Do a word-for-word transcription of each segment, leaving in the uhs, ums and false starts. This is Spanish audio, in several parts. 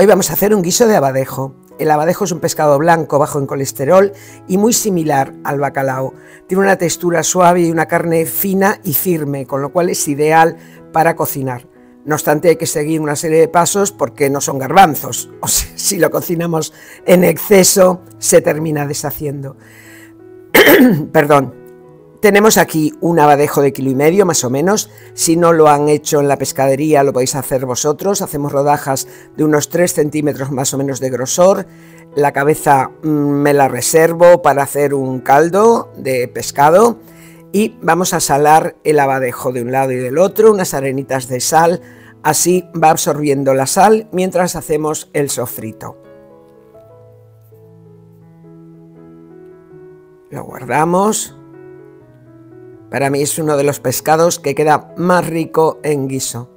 Hoy vamos a hacer un guiso de abadejo. El abadejo es un pescado blanco bajo en colesterol y muy similar al bacalao. Tiene una textura suave y una carne fina y firme, con lo cual es ideal para cocinar. No obstante, hay que seguir una serie de pasos porque no son garbanzos. O sea, si lo cocinamos en exceso, se termina deshaciendo. Perdón. Tenemos aquí un abadejo de kilo y medio más o menos. Si no lo han hecho en la pescadería, lo podéis hacer vosotros. Hacemos rodajas de unos tres centímetros más o menos de grosor. La cabeza me la reservo para hacer un caldo de pescado. Y vamos a salar el abadejo de un lado y del otro, unas arenitas de sal. Así va absorbiendo la sal mientras hacemos el sofrito. Lo guardamos. Para mí es uno de los pescados que queda más rico en guiso.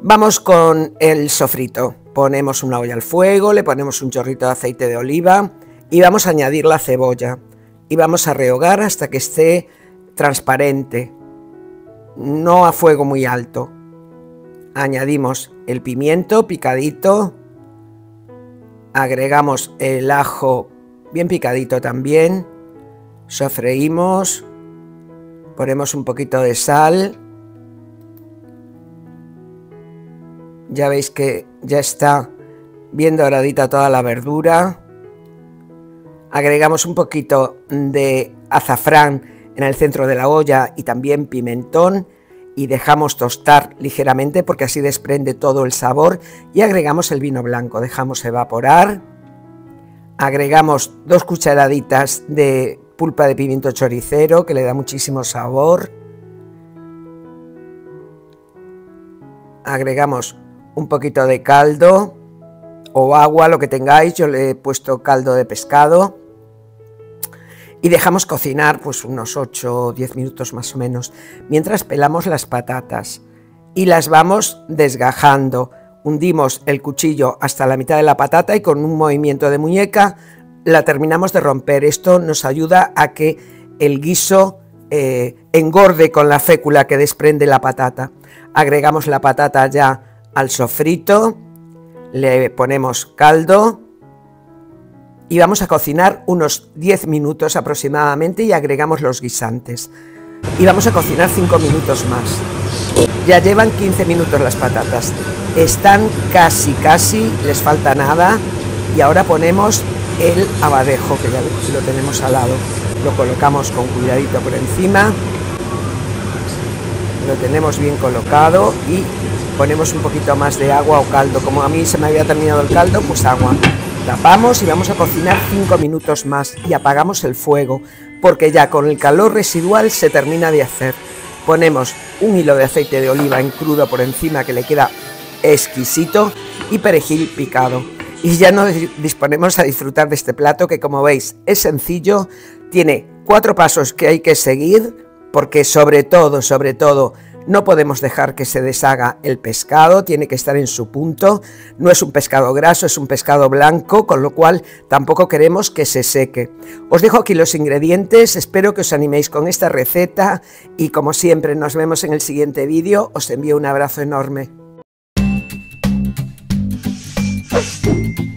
Vamos con el sofrito. Ponemos una olla al fuego, le ponemos un chorrito de aceite de oliva y vamos a añadir la cebolla. Y vamos a rehogar hasta que esté transparente, no a fuego muy alto. Añadimos el pimiento picadito, agregamos el ajo bien picadito también, sofreímos. Ponemos un poquito de sal. Ya veis que ya está bien doradita toda la verdura. Agregamos un poquito de azafrán en el centro de la olla y también pimentón y dejamos tostar ligeramente porque así desprende todo el sabor y agregamos el vino blanco, dejamos evaporar. Agregamos dos cucharaditas de pulpa de pimiento choricero que le da muchísimo sabor. Agregamos un poquito de caldo o agua, lo que tengáis. Yo le he puesto caldo de pescado y dejamos cocinar pues unos ocho o diez minutos más o menos, mientras pelamos las patatas y las vamos desgajando. Hundimos el cuchillo hasta la mitad de la patata y con un movimiento de muñeca la terminamos de romper. Esto nos ayuda a que el guiso eh, engorde con la fécula que desprende la patata. Agregamos la patata ya al sofrito, le ponemos caldo y vamos a cocinar unos diez minutos aproximadamente y agregamos los guisantes. Y vamos a cocinar cinco minutos más. Ya llevan quince minutos las patatas. Están casi, casi, les falta nada y ahora ponemos el abadejo, que ya lo tenemos al lado. Lo colocamos con cuidadito por encima, lo tenemos bien colocado y ponemos un poquito más de agua o caldo. Como a mí se me había terminado el caldo, pues agua. Tapamos y vamos a cocinar cinco minutos más y apagamos el fuego porque ya con el calor residual se termina de hacer. Ponemos un hilo de aceite de oliva en crudo por encima que le queda exquisito y perejil picado. Y ya nos disponemos a disfrutar de este plato que, como veis, es sencillo. Tiene cuatro pasos que hay que seguir porque sobre todo, sobre todo, no podemos dejar que se deshaga el pescado. Tiene que estar en su punto. No es un pescado graso, es un pescado blanco, con lo cual tampoco queremos que se seque. Os dejo aquí los ingredientes. Espero que os animéis con esta receta y, como siempre, nos vemos en el siguiente vídeo. Os envío un abrazo enorme. Thank you.